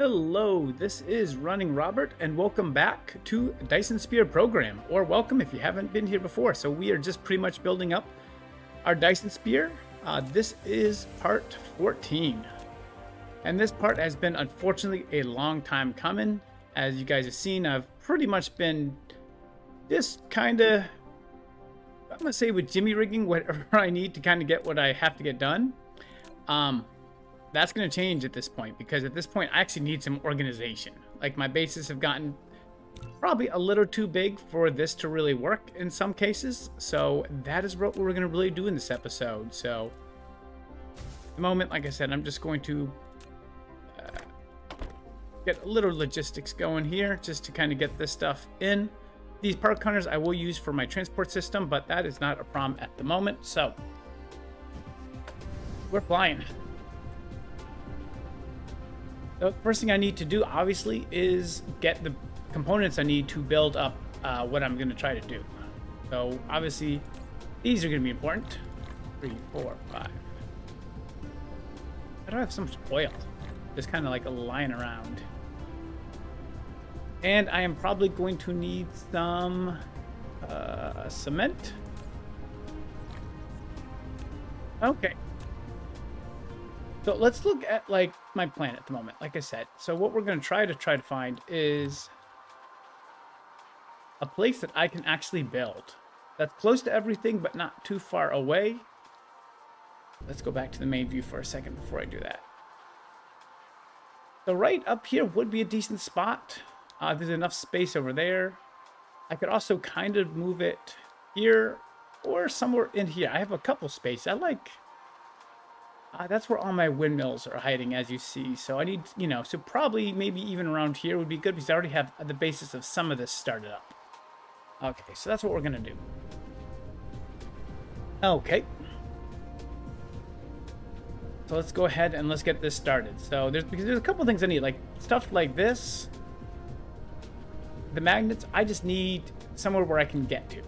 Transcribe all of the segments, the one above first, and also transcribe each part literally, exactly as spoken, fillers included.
Hello, this is Running Robert and welcome back to Dyson Sphere Program, or welcome if you haven't been here before. So we are just pretty much building up our Dyson Sphere. Uh, this is part fourteen. And this part has been unfortunately a long time coming. As you guys have seen, I've pretty much been just kind of, I'm going to say with jimmy rigging whatever I need to kind of get what I have to get done. Um... That's going to change at this point, because at this point I actually need some organization. Like, my bases have gotten probably a little too big for this to really work in some cases. So that is what we're going to really do in this episode. So at the moment, like I said, I'm just going to uh, get a little logistics going here just to kind of get this stuff in. These park hunters I will use for my transport system, but that is not a problem at the moment. So we're flying. The first thing I need to do, obviously, is get the components I need to build up uh, what I'm going to try to do. So, obviously, these are going to be important. Three, four, five. I don't have so much oil. Just kind of like lying around. And I am probably going to need some uh, cement. Okay. So let's look at, like, my plan at the moment, like I said. So what we're going to try to try to find is a place that I can actually build. That's close to everything, but not too far away. Let's go back to the main view for a second before I do that. So right up here would be a decent spot. Uh, there's enough space over there. I could also kind of move it here or somewhere in here. I have a couple space. I like... Uh, that's where all my windmills are hiding, as you see. So I need, you know, so probably maybe even around here would be good, because I already have the basis of some of this started up. Okay, so that's what we're going to do. Okay. So let's go ahead and let's get this started. So there's, because there's a couple things I need, like stuff like this. The magnets, I just need somewhere where I can get to.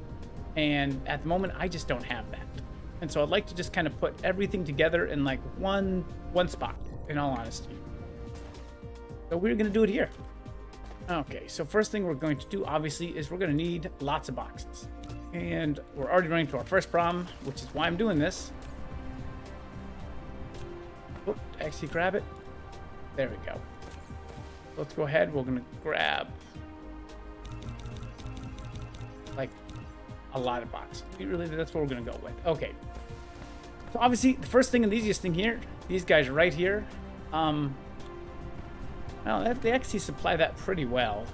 And at the moment, I just don't have that. And so I'd like to just kind of put everything together in like one one spot, in all honesty. So we're going to do it here. Okay, so first thing we're going to do, obviously, is we're going to need lots of boxes. And we're already running to our first problem, which is why I'm doing this. Oop, actually grab it. There we go. Let's go ahead. We're going to grab like a lot of boxes. We really, that's what we're going to go with. Okay. So obviously, the first thing and the easiest thing here, these guys right here, um, well, they actually supply that pretty well.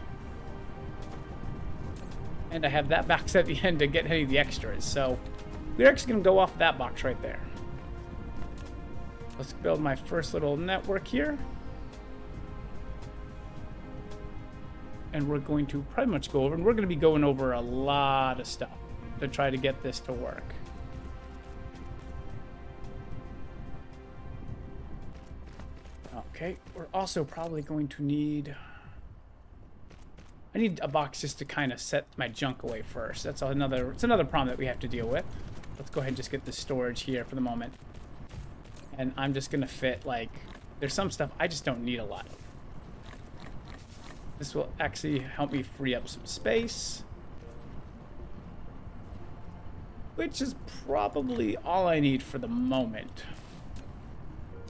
And I have that box at the end to get any of the extras. So we're actually going to go off that box right there. Let's build my first little network here. And we're going to pretty much go over, and we're going to be going over a lot of stuff to try to get this to work. Okay, we're also probably going to need... I need a box just to kind of set my junk away first. That's another, it's another problem that we have to deal with. Let's go ahead and just get the storage here for the moment. And I'm just going to fit, like, there's some stuff I just don't need a lot of. This will actually help me free up some space. Which is probably all I need for the moment.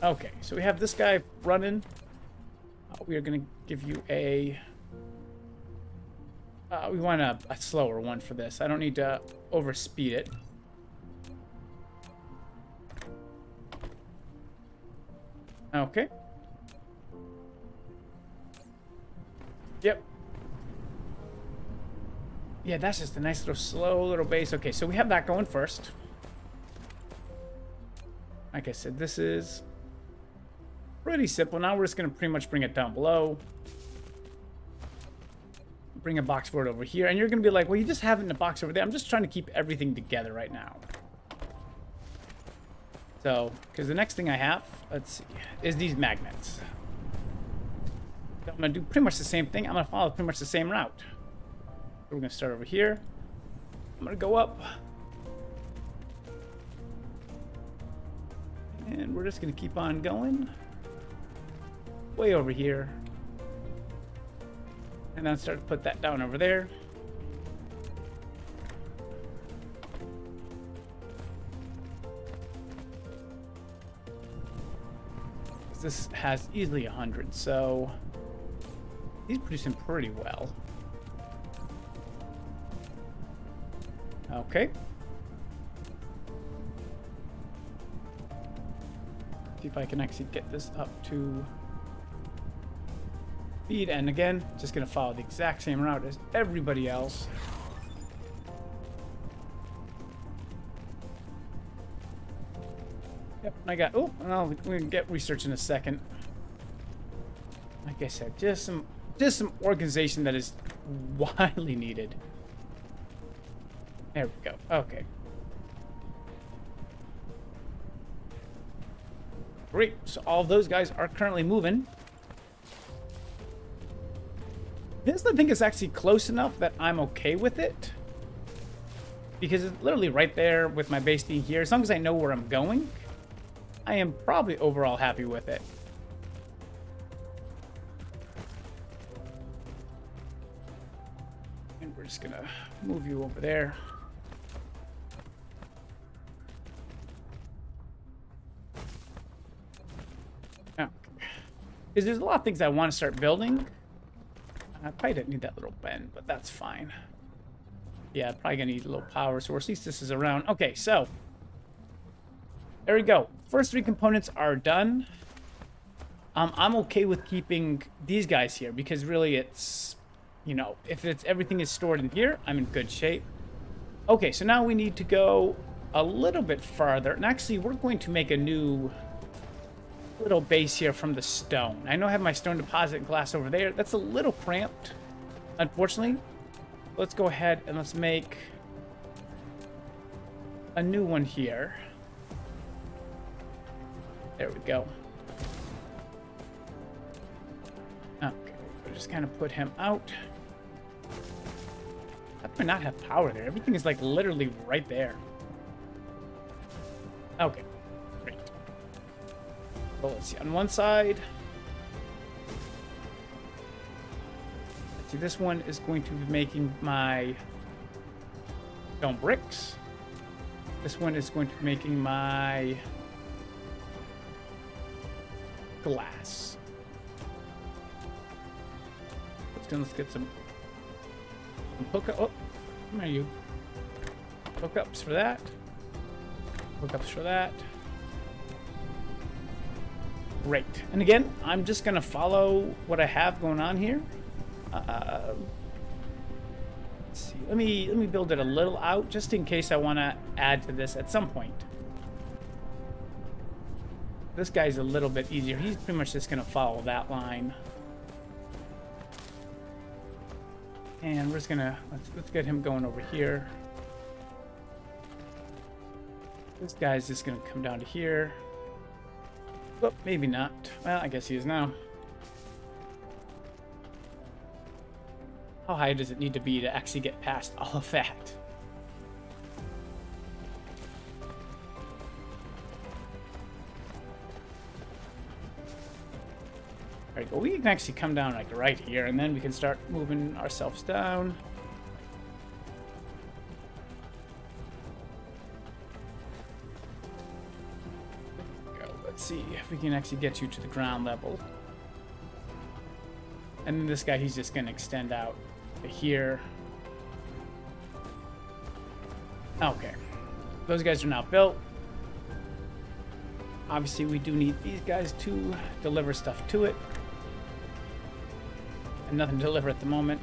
Okay, so we have this guy running. Uh, we are going to give you a... Uh, we want a, a slower one for this. I don't need to overspeed it. Okay. Yep. Yeah, that's just a nice little slow little base. Okay, so we have that going first. Like I said, this is... pretty simple. Now we're just going to pretty much bring it down below. Bring a box for it over here. And you're going to be like, well, you just have it in a box over there. I'm just trying to keep everything together right now. So, because the next thing I have, let's see, is these magnets. So I'm going to do pretty much the same thing. I'm going to follow pretty much the same route. We're going to start over here. I'm going to go up. And we're just going to keep on going. Way over here. And then start to put that down over there. This has easily one hundred, so he's producing pretty well. Okay. See if I can actually get this up to speed. And again, just going to follow the exact same route as everybody else. Yep, I got... Oh, well, we're gonna get research in a second. Like I said, just some, just some organization that is widely needed. There we go. Okay. Great. So all those guys are currently moving. This, I think, is actually close enough that I'm okay with it. Because it's literally right there with my base being here. As long as I know where I'm going, I am probably overall happy with it. And we're just gonna move you over there. Now, because there's a lot of things I want to start building. I probably didn't need that little bend, but that's fine. Yeah, probably gonna need a little power source. At least this is around. Okay, so there we go. First three components are done. Um, I'm okay with keeping these guys here because really it's, you know, if it's everything is stored in here, I'm in good shape. Okay, so now we need to go a little bit farther. And actually, we're going to make a new little base here from the stone. I know I have my stone deposit glass over there. That's a little cramped, unfortunately. Let's go ahead and let's make a new one here. There we go. Okay, we'll just kind of put him out. That might not have power there. Everything is like literally right there. Okay, great. Well, let's see, on one side. Let's see, this one is going to be making my stone bricks. This one is going to be making my glass. Let's, let's get some, some hook up. Oh, where are you? Hookups for that. Hookups for that. Great. And again, I'm just gonna follow what I have going on here. Uh, let's see. Let me let me build it a little out, just in case I want to add to this at some point. This guy's a little bit easier. He's pretty much just going to follow that line. And we're just going to... Let's, let's get him going over here. This guy's just going to come down to here. Well, maybe not. Well, I guess he is now. How high does it need to be to actually get past all of that? Right, well, we can actually come down like right here, and then we can start moving ourselves down. Go. Let's see if we can actually get you to the ground level. And then this guy, he's just going to extend out to here. Okay. Those guys are now built. Obviously, we do need these guys to deliver stuff to it. And nothing to deliver at the moment.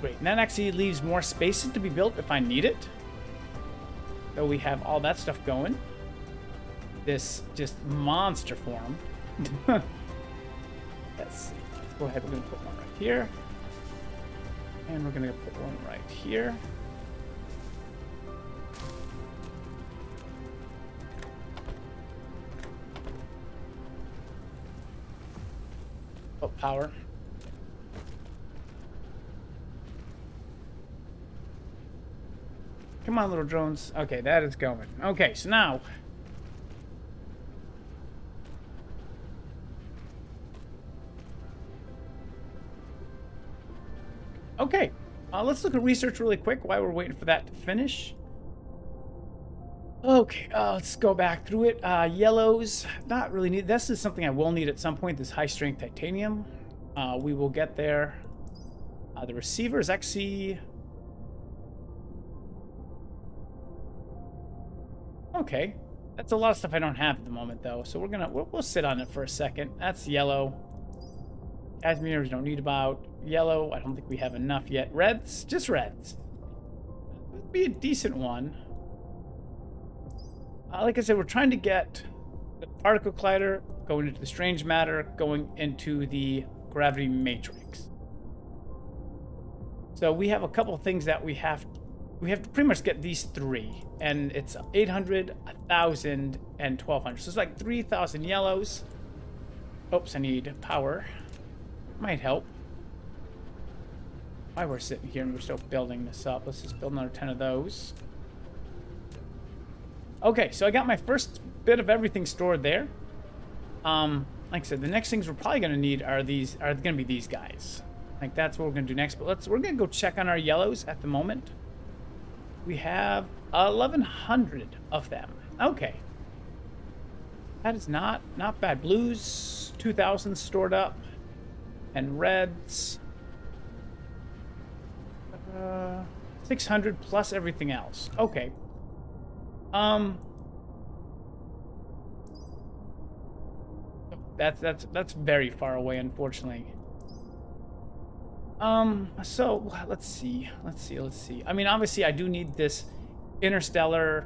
Great, and that actually leaves more spaces to be built if I need it. So we have all that stuff going. This just monster form. Let's see. Let's go ahead. We're going to put one right here. And we're going to put one right here. Oh, power. Come on, little drones. Okay, that is going. Okay, so now... Okay, uh, let's look at research really quick while we're waiting for that to finish. Okay, uh, let's go back through it. Uh, yellows, not really need. This is something I will need at some point, this high-strength titanium. Uh, we will get there. Uh, the receiver is actually... Okay, that's a lot of stuff I don't have at the moment, though. So we're gonna, we'll, we'll sit on it for a second. That's yellow. Asmirrors don't need about. Yellow, I don't think we have enough yet. Reds, just reds. Would be a decent one. Uh, like I said, we're trying to get the particle collider going into the strange matter, going into the gravity matrix. So we have a couple things that we have. We have to pretty much get these three, and it's eight hundred, one thousand, and twelve hundred. So it's like three thousand yellows. Oops, I need power. Might help. Why we're sitting here and we're still building this up. Let's just build another ten of those. Okay, so I got my first bit of everything stored there. Um, like I said, the next things we're probably going to need are these. Are going to be these guys. Like that's what we're going to do next. But let's. We're going to go check on our yellows at the moment. We have eleven hundred of them. Okay, that is not not bad. Blues, two thousand stored up, and reds. Uh, six hundred plus everything else. Okay. Um. That's that's that's very far away, unfortunately. Um. So let's see. Let's see. Let's see. I mean, obviously, I do need this interstellar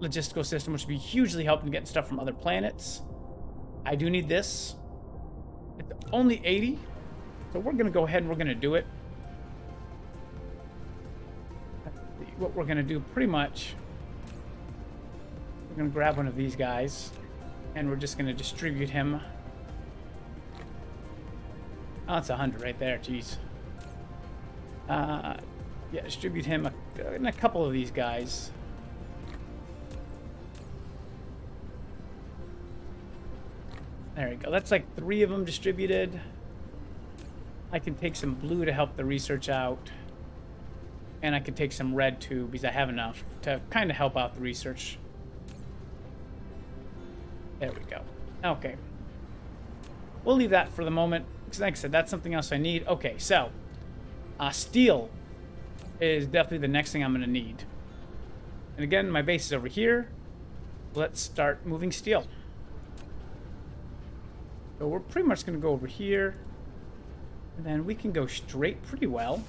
logistical system, which would be hugely helpful in getting stuff from other planets. I do need this. It's only eighty, so we're gonna go ahead and we're gonna do it. What we're gonna do pretty much, we're gonna grab one of these guys and we're just gonna distribute him. Oh, that's a hundred right there. Jeez. Uh, yeah, distribute him a, and a couple of these guys. There we go. That's like three of them distributed. I can take some blue to help the research out. And I could take some red too, because I have enough to kind of help out the research. There we go. Okay. We'll leave that for the moment. Because like I said, that's something else I need. Okay, so. Uh, steel is definitely the next thing I'm going to need. And again, my base is over here. Let's start moving steel. So we're pretty much going to go over here. And then we can go straight pretty well.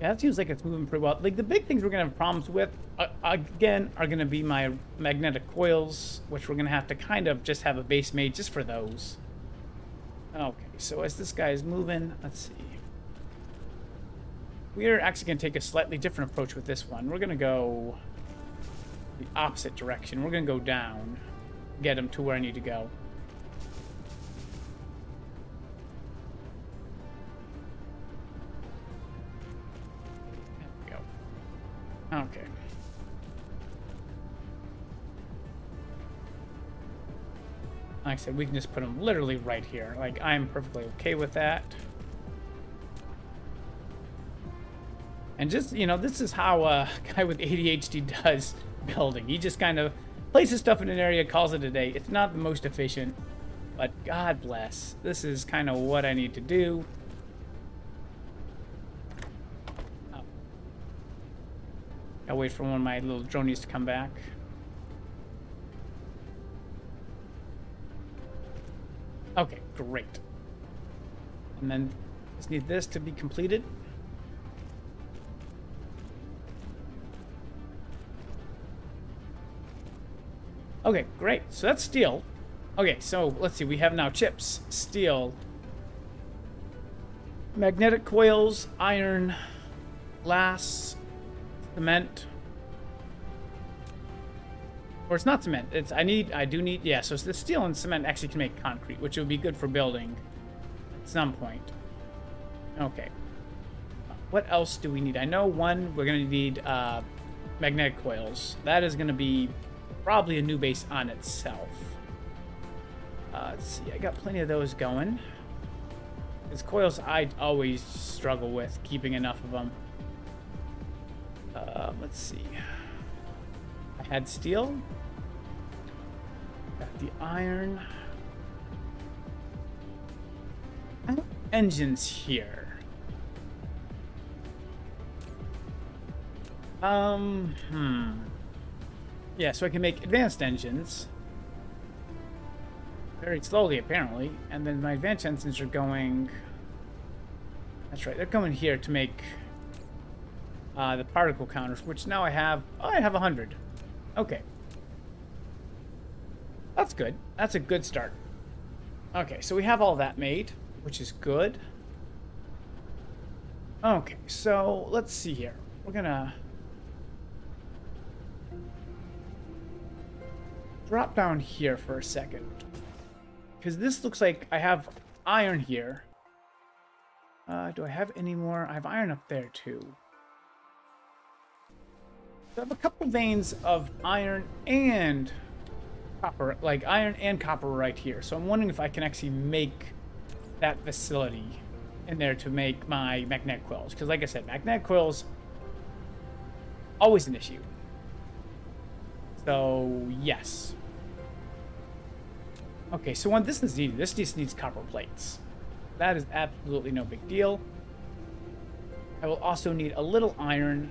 That seems like it's moving pretty well. Like the big things we're gonna have problems with uh, again are gonna be my magnetic coils, which we're gonna have to kind of just have a base made just for those. Okay, so as this guy is moving, let's see. We're actually gonna take a slightly different approach with this one. We're gonna go the opposite direction. We're gonna go down, get him to where I need to go. Okay. Like I said, we can just put them literally right here. Like, I'm perfectly okay with that. And just, you know, this is how a guy with A D H D does building. He just kind of places stuff in an area, calls it a day. It's not the most efficient, but God bless. This is kind of what I need to do. I'll wait for one of my little dronies to come back. Okay, great. And then just need this to be completed. Okay, great. So that's steel. Okay, so let's see. We have now chips, steel, magnetic coils, iron, glass. Cement. or it's not cement. It's I need I do need yeah. So the steel and cement actually can make concrete, which would be good for building at some point. Okay. What else do we need? I know one, we're going to need uh, magnetic coils. That is going to be probably a new base on itself. Uh, let's see, I got plenty of those going. It's coils I always struggle with, keeping enough of them. Uh, let's see. I had steel. Got the iron. I have engines here. Um, hmm. Yeah, so I can make advanced engines. Very slowly, apparently. And then my advanced engines are going... That's right, they're going here to make uh, the particle counters, which now I have... Oh, I have one hundred. Okay. That's good. That's a good start. Okay, so we have all that made, which is good. Okay, so let's see here. We're gonna... drop down here for a second, because this looks like I have iron here. Uh, do I have any more? I have iron up there too. I have a couple veins of iron and copper, like iron and copper right here. So I'm wondering if I can actually make that facility in there to make my magnetic coils, because like I said, magnetic coils always an issue. So, yes. Okay, so when this is needed, this just needs copper plates. That is absolutely no big deal. I will also need a little iron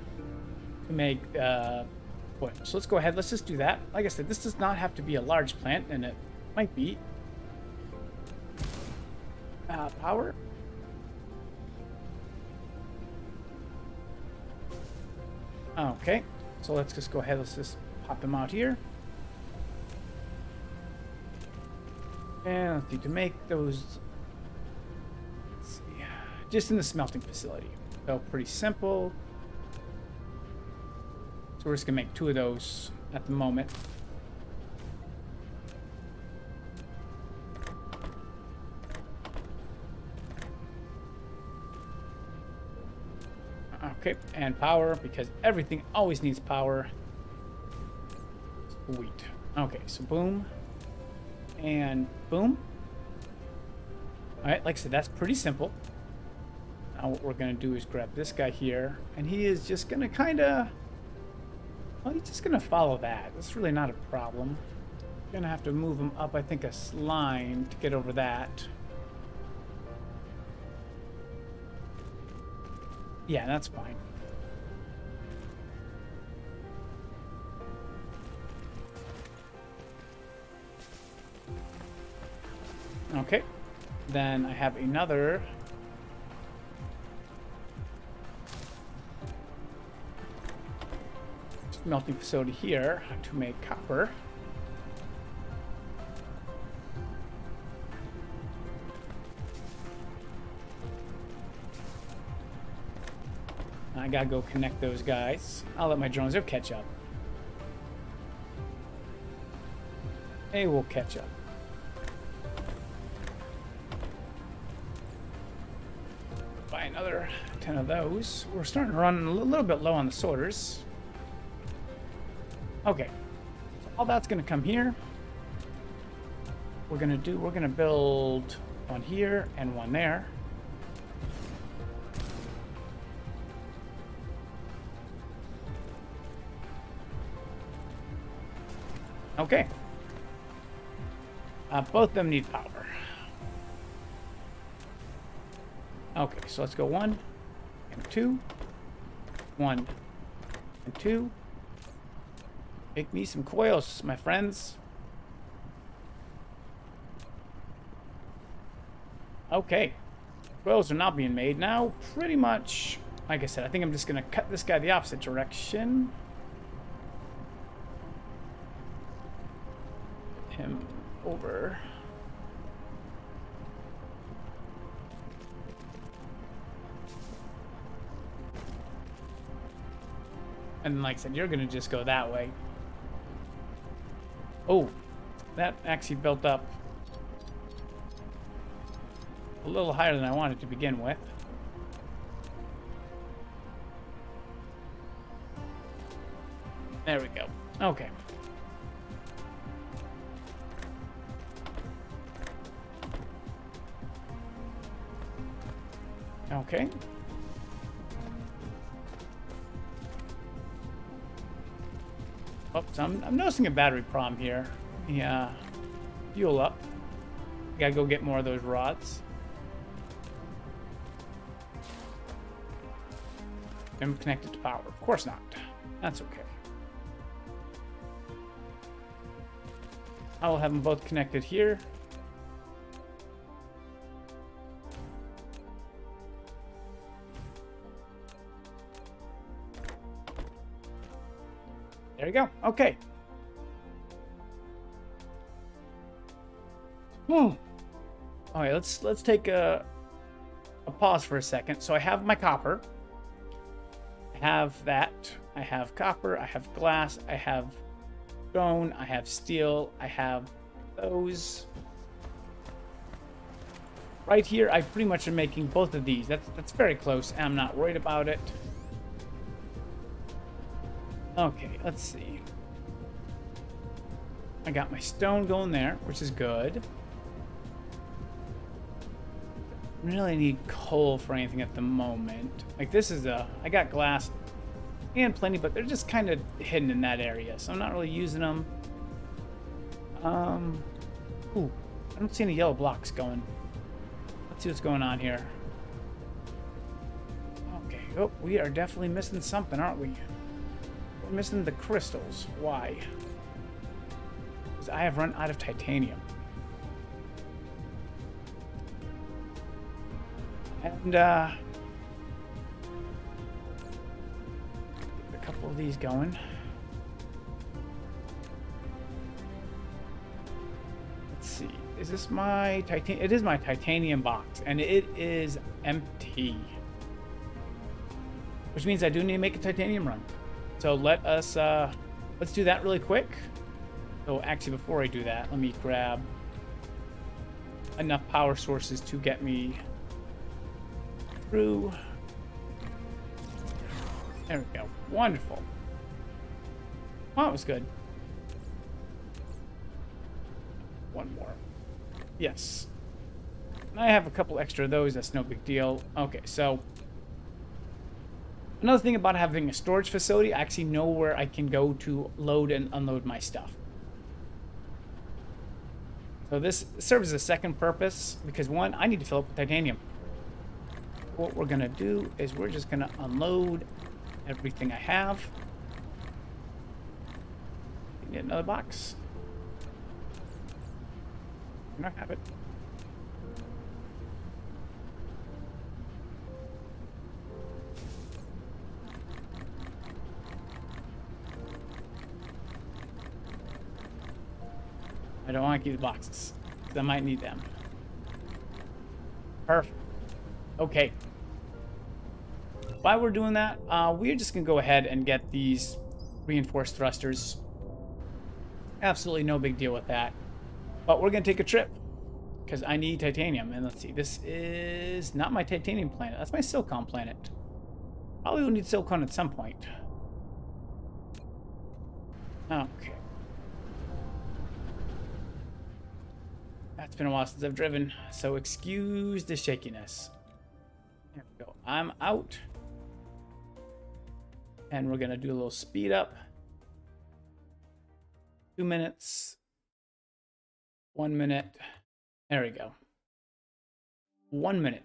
to make uh, oil. So let's go ahead. Let's just do that. Like I said, this does not have to be a large plant, and it might be. Uh, power. Okay, so let's just go ahead. Let's just pop them out here. And let's need to make those, let's see, just in the smelting facility. So pretty simple. So we're just going to make two of those at the moment. Okay, and power, because everything always needs power. Sweet. Okay, so boom. And boom. Alright, like I said, that's pretty simple. Now what we're going to do is grab this guy here. And he is just going to kind of... Well, he's just going to follow that. That's really not a problem. We're going to have to move him up, I think, a line to get over that. Yeah, that's fine. Okay, then I have another. Smelting facility here to make copper. I gotta go connect those guys. I'll let my drones, they'll catch up. They will catch up. Another ten of those. We're starting to run a little bit low on the sorters. Okay, so all that's going to come here. We're going to do. We're going to build one here and one there. Okay. Uh, both of them need power. Okay, so let's go one and two, one and two. Make me some coils, my friends. Okay, coils are not being made now. Pretty much, like I said, I think I'm just going to cut this guy the opposite direction. Get him over. And like I said, you're going to just go that way. Oh, that actually built up a little higher than I wanted to begin with. There we go. Okay. Okay. Oops, I'm, I'm noticing a battery problem here. Yeah. Fuel up. Gotta go get more of those rods. I'm connected to power. Of course not. That's okay. I'll have them both connected here. There you go. Okay. Hmm. All right, let's let's take a a pause for a second. So I have my copper. I have that. I have copper. I have glass. I have stone, I have steel, I have those. Right here, I pretty much am making both of these. That's, that's very close. I'm not worried about it. Okay, let's see. I got my stone going there, which is good. I really need coal for anything at the moment. Like this is a, I got glass and plenty, but they're just kind of hidden in that area, so I'm not really using them. Um, ooh, I don't see any yellow blocks going. Let's see what's going on here. Okay, oh, we are definitely missing something, aren't we? We're missing the crystals. Why? Because I have run out of titanium. And, uh... of these going. Let's see. Is this my titanium? It is my titanium box, and it is empty. Which means I do need to make a titanium run. So let us uh let's do that really quick. So actually before I do that, let me grab enough power sources to get me through. There we go. Wonderful. Well, that was good. One more. Yes. And I have a couple extra of those. That's no big deal. Okay, so another thing about having a storage facility, I actually know where I can go to load and unload my stuff. So this serves as a second purpose because, one, I need to fill up with titanium. What we're going to do is we're just going to unload everything I have. Get another box. Can I have it? I don't want to keep the boxes, because I might need them. Perfect. Okay. While we're doing that, uh, we're just going to go ahead and get these reinforced thrusters. Absolutely no big deal with that. But we're going to take a trip, because I need titanium. And let's see, this is not my titanium planet. That's my silicon planet. Probably will need silicon at some point. Okay. That's been a while since I've driven, so excuse the shakiness. There we go. I'm out. And we're going to do a little speed up. Two minutes. One minute. There we go. One minute.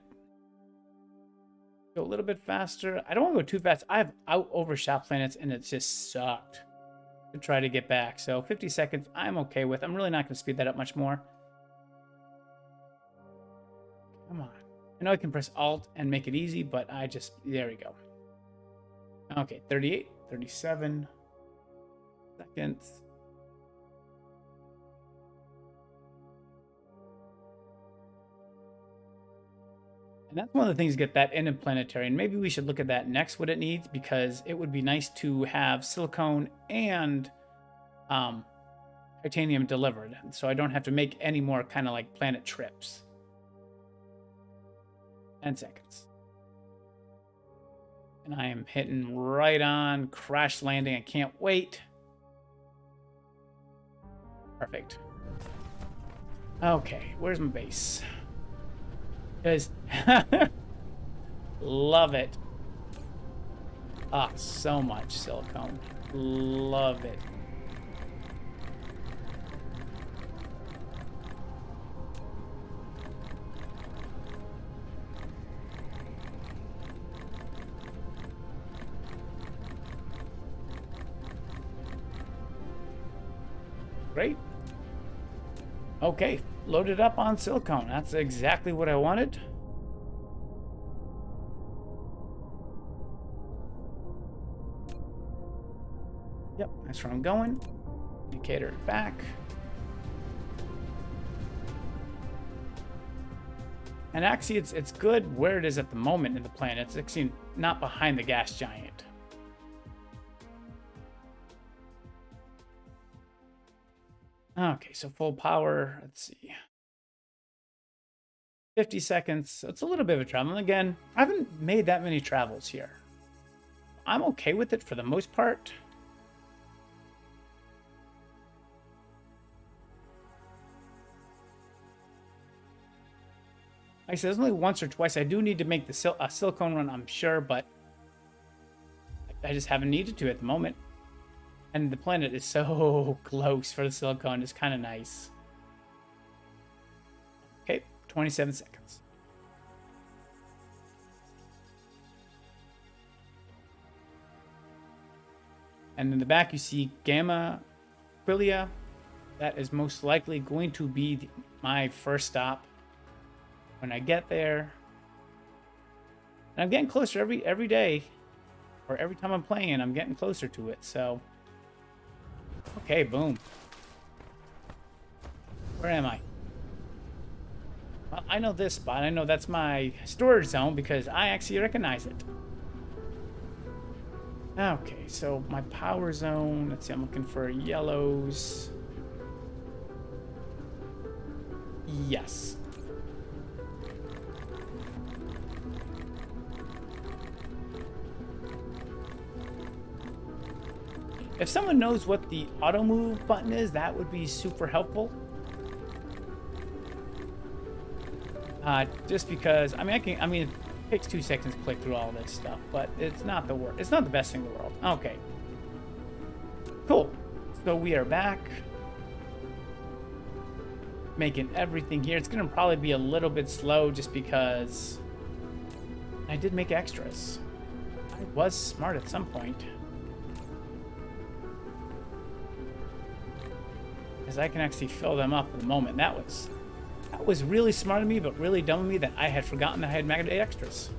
Go a little bit faster. I don't want to go too fast. I've out overshot planets and it just sucked to try to get back. So fifty seconds I'm okay with. I'm really not going to speed that up much more. Come on. I know I can press Alt and make it easy, but I just... There we go. Okay, thirty-eight, thirty-seven seconds. And that's one of the things to get that interplanetary. And maybe we should look at that next, what it needs, because it would be nice to have silicone and um, titanium delivered, so I don't have to make any more kind of like planet trips. ten seconds. And I am hitting right on, crash landing. I can't wait. Perfect. Okay, where's my base? Because love it. Ah, so much silicone. Love it. Great. Okay, loaded up on silicone. That's exactly what I wanted. Yep, that's where I'm going. Indicator back. And actually, it's it's good where it is at the moment in the planet. It's actually not behind the gas giant. Okay, so full power, let's see, fifty seconds, so it's a little bit of a travel. And again, I haven't made that many travels here. I'm okay with it for the most part. Like I said, it's only once or twice. I do need to make the sil a silicone run, I'm sure, but I just haven't needed to at the moment. And the planet is so close for the silicone. It's kind of nice. Okay, twenty-seven seconds. And in the back, you see Gamma Quilia. That is most likely going to be the, my first stop when I get there. And I'm getting closer every every day, or every time I'm playing, I'm getting closer to it. So. Okay, boom. Where am I? Well, I know this spot. I know that's my storage zone because I actually recognize it. Okay, so my power zone. Let's see, I'm looking for yellows. Yes. If someone knows what the auto move button is, that would be super helpful. Uh, just because, I mean, I can, I mean, it takes two seconds to click through all this stuff, but it's not the worst. It's not the best thing in the world. Okay. Cool. So we are back. Making everything here. It's going to probably be a little bit slow just because I did make extras. I was smart at some point. Because I can actually fill them up at the moment. That was that was really smart of me, but really dumb of me that I had forgotten that I had magnet extras.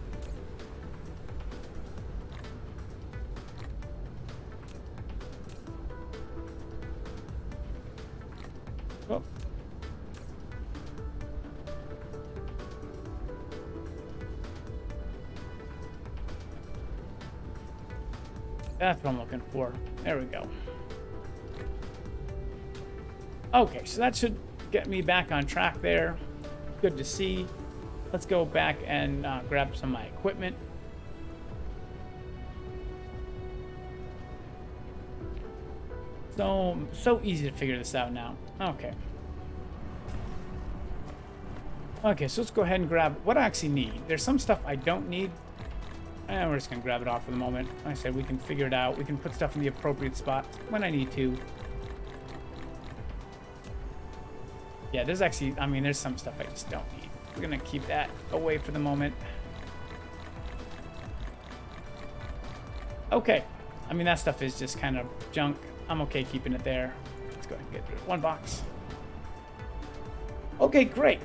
Cool. That's what I'm looking for. There we go. Okay, so that should get me back on track there. Good to see. Let's go back and uh, grab some of my equipment. So, so easy to figure this out now. Okay. Okay, so let's go ahead and grab what I actually need. There's some stuff I don't need. And we're just going to grab it off for the moment. Like I said, we can figure it out. We can put stuff in the appropriate spot when I need to. Yeah, there's actually, I mean, there's some stuff I just don't need. We're going to keep that away for the moment. Okay. I mean, that stuff is just kind of junk. I'm okay keeping it there. Let's go ahead and get through it. One box. Okay, great.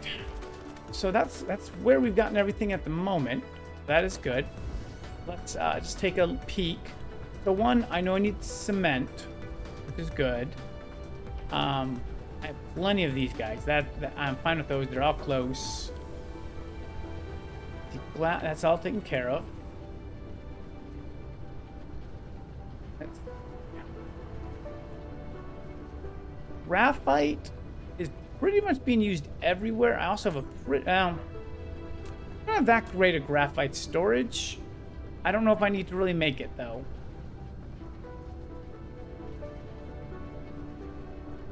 So that's that's where we've gotten everything at the moment. That is good. Let's uh, just take a peek. The one, I know I need cement, which is good. Um... I have plenty of these guys. That, that I'm fine with those. They're all close. That's all taken care of. That's, yeah. graphite is pretty much being used everywhere. I also have a pretty... Um, I don't have that great of graphite storage. I don't know if I need to really make it, though.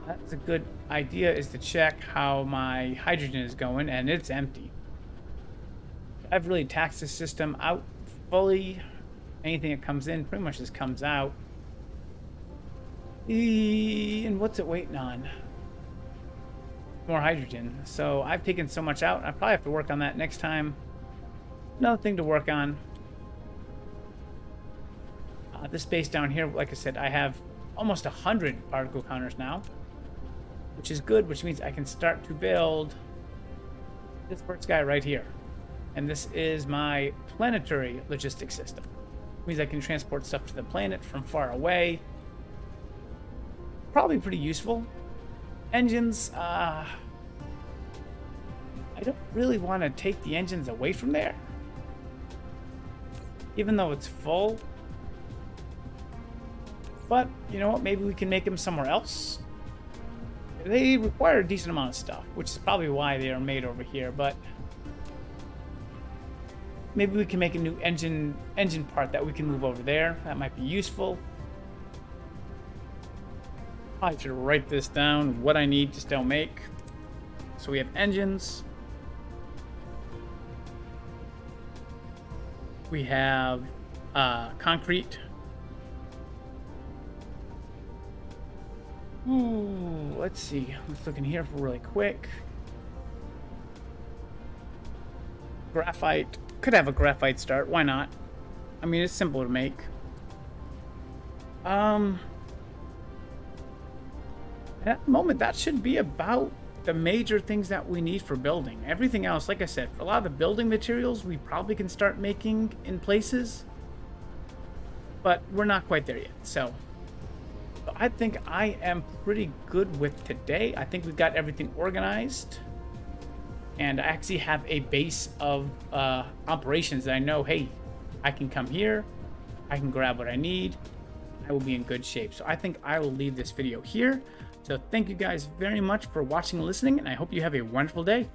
That's a good idea, is to check how my hydrogen is going, and it's empty. I've really taxed this system out fully. Anything that comes in pretty much just comes out. E and what's it waiting on? More hydrogen. So I've taken so much out. I probably have to work on that next time. Another thing to work on. Uh, this space down here, like I said, I have almost one hundred particle counters now, which is good, which means I can start to build this first guy right here. And this is my planetary logistics system. It means I can transport stuff to the planet from far away. Probably pretty useful. Engines, uh, I don't really want to take the engines away from there. Even though it's full. But, you know what, maybe we can make them somewhere else. They require a decent amount of stuff, which is probably why they are made over here, but... Maybe we can make a new engine engine part that we can move over there. That might be useful. I should write this down, what I need to still make. So we have engines. We have uh, concrete. Ooh, let's see. Let's look in here for really quick. Graphite. Could have a graphite start. Why not? I mean, it's simple to make. Um, at the moment, that should be about the major things that we need for building. Everything else, like I said, for a lot of the building materials, we probably can start making in places. But we're not quite there yet. So, I think I am pretty good with today. I think we've got everything organized. And I actually have a base of uh, operations that I know, hey, I can come here, I can grab what I need, I will be in good shape. So I think I will leave this video here. So thank you guys very much for watching and listening, and I hope you have a wonderful day.